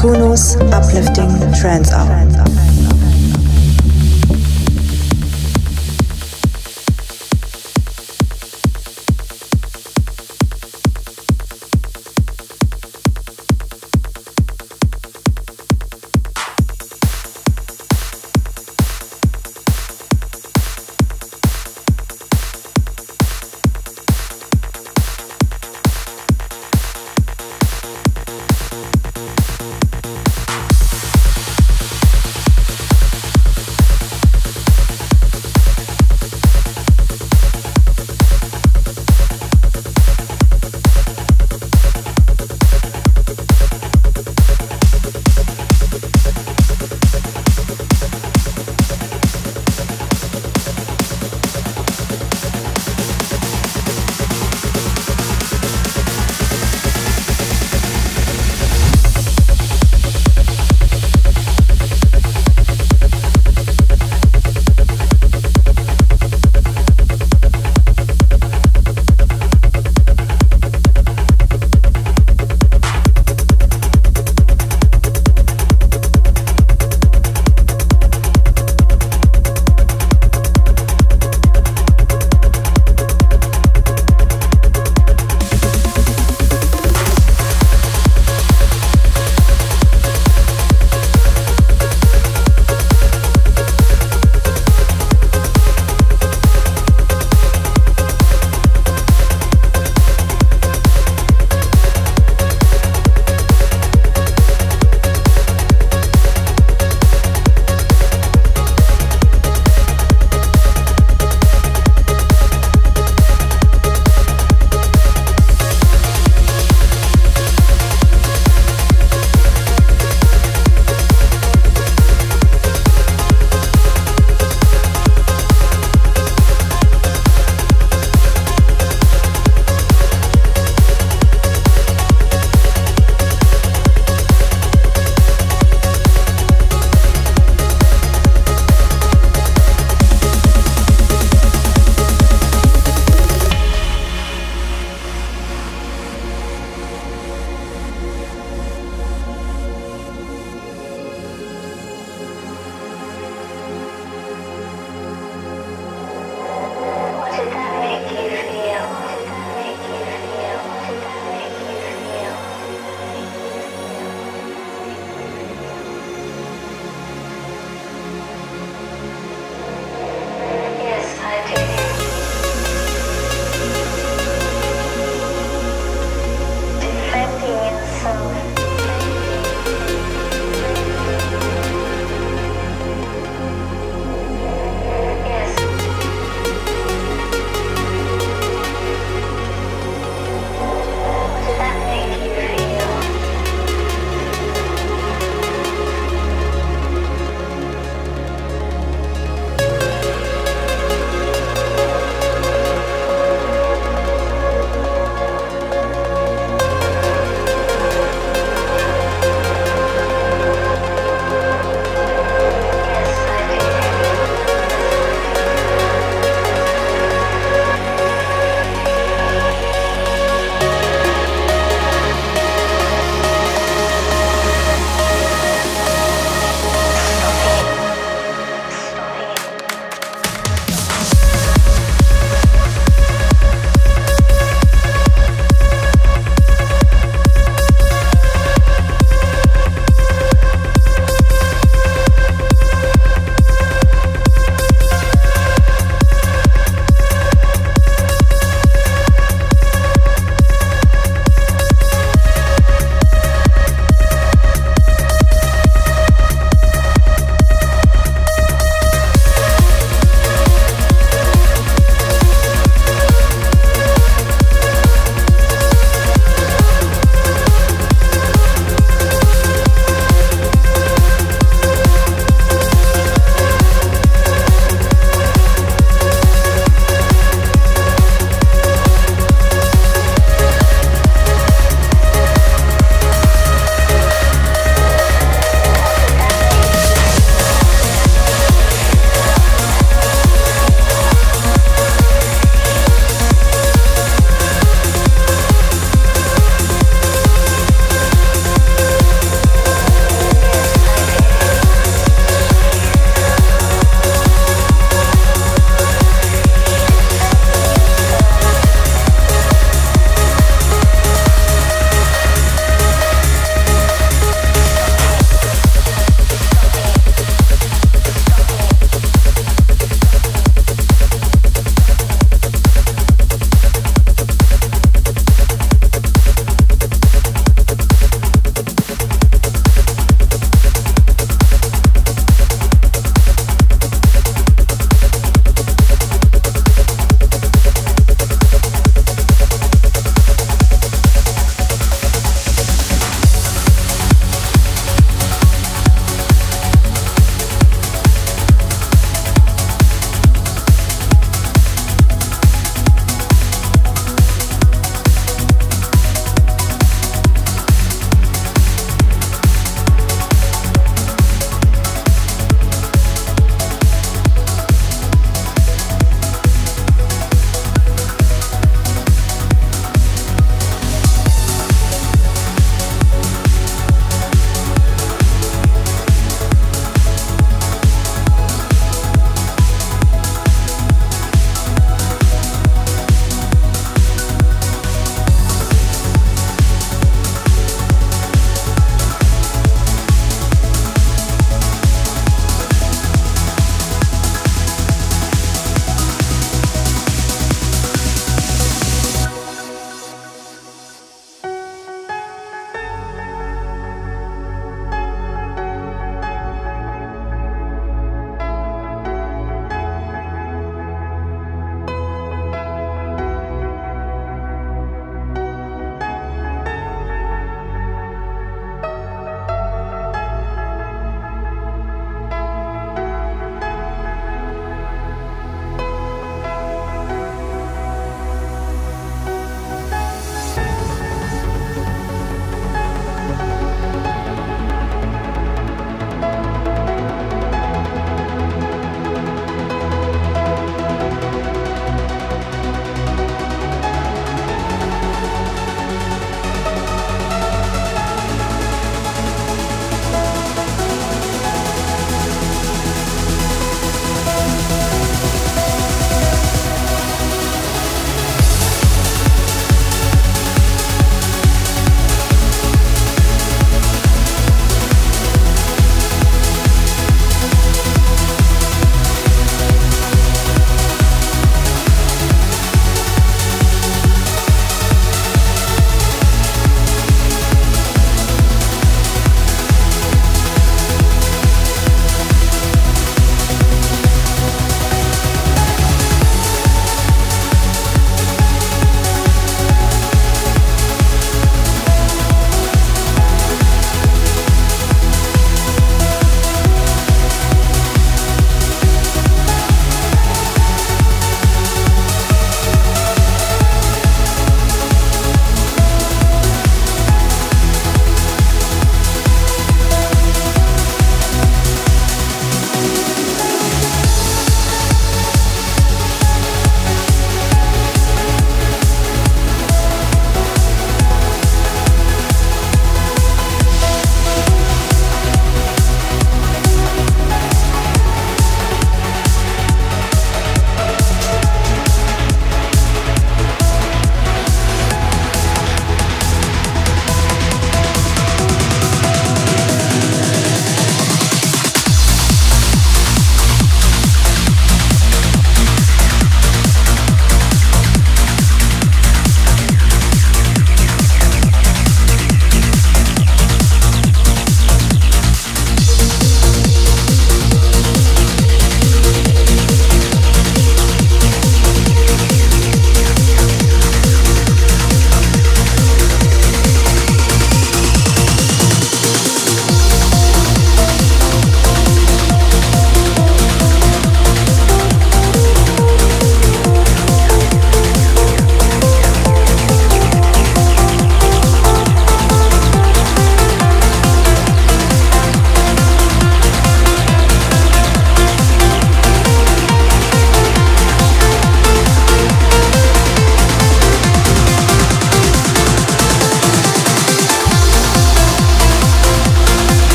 KUNO's Uplifting Trance Hour.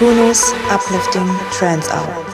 KUNO's Uplifting Trance Hour.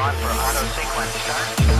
on for auto sequence start.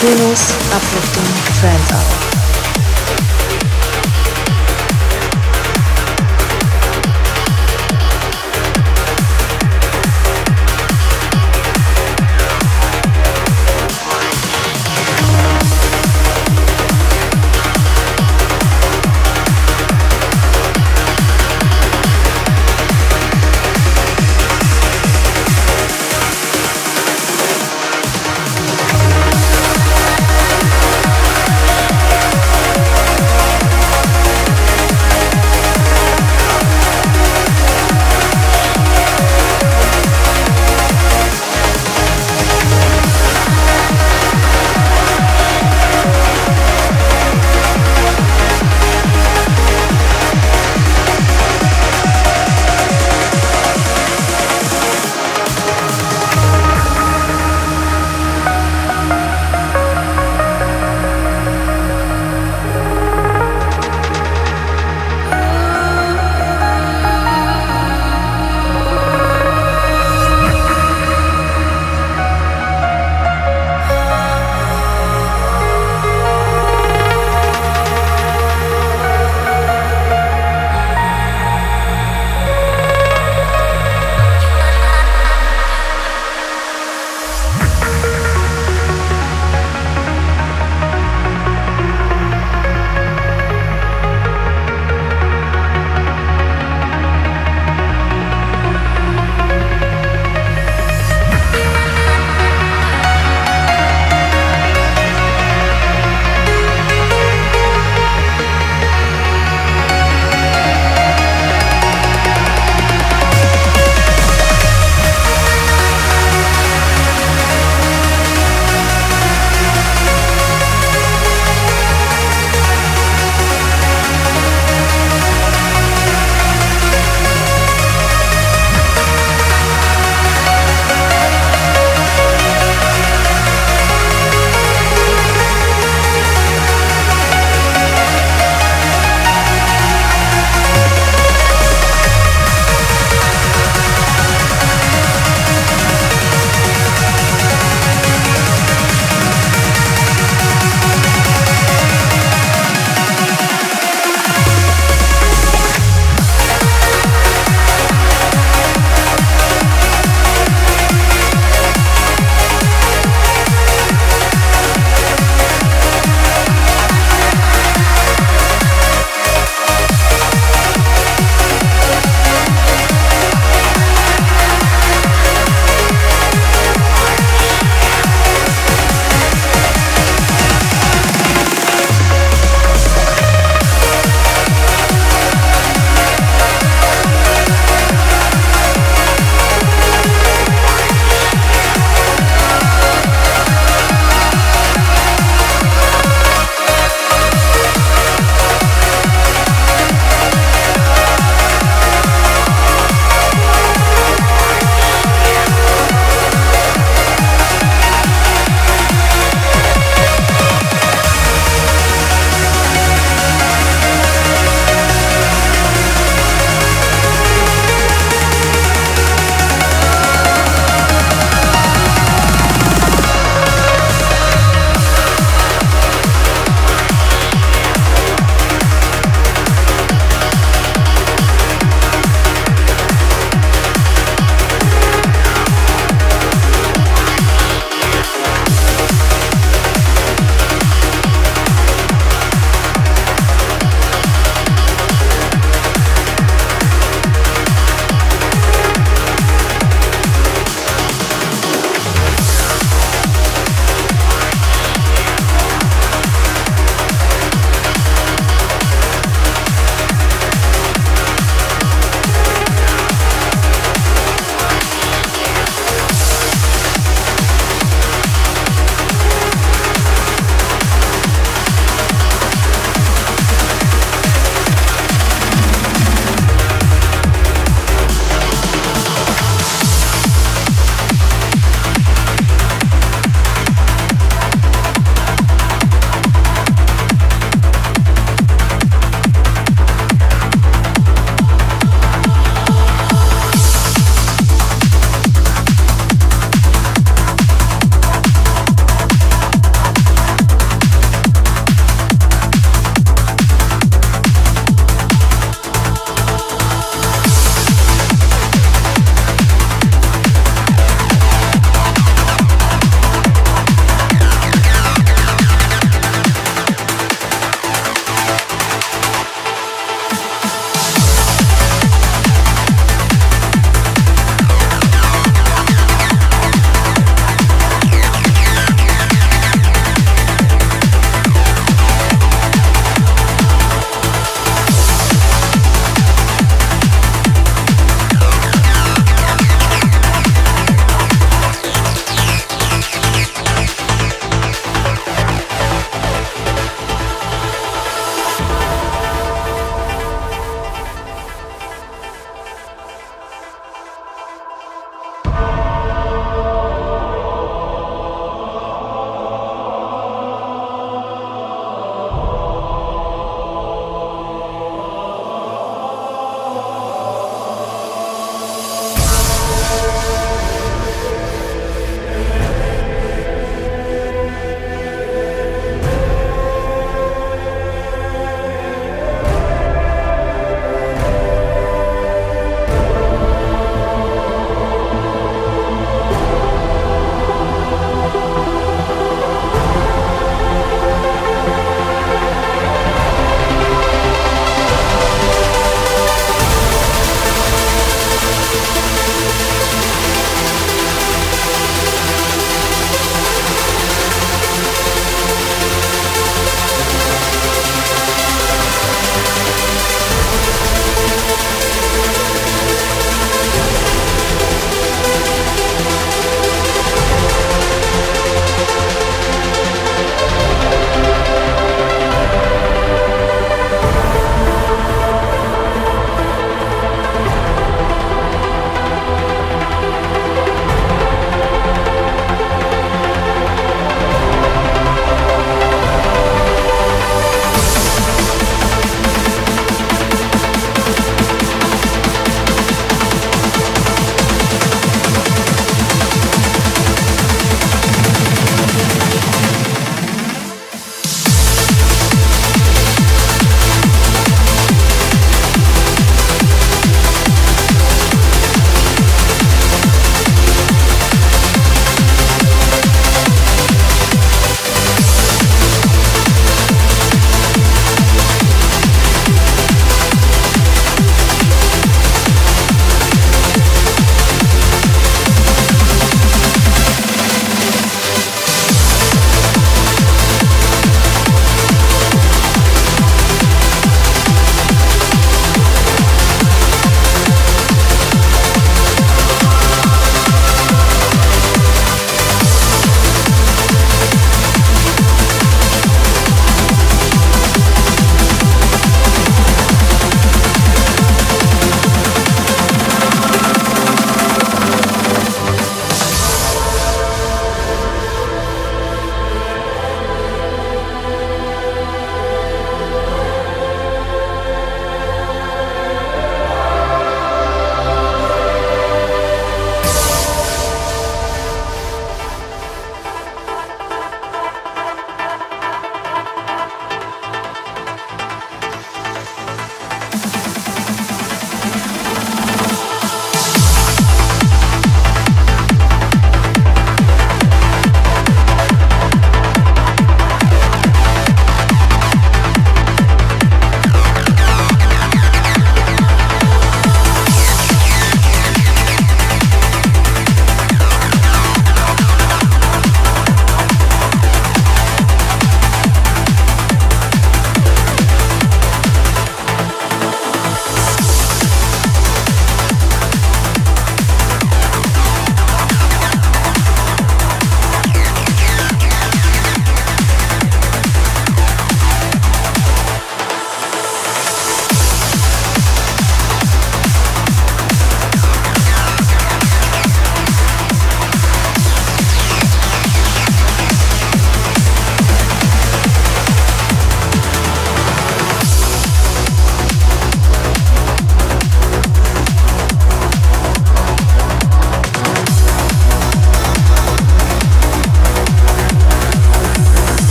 KUNO's uplifting trance hour.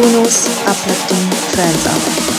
KUNO's uplifting trance hour.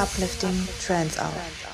uplifting trance hour.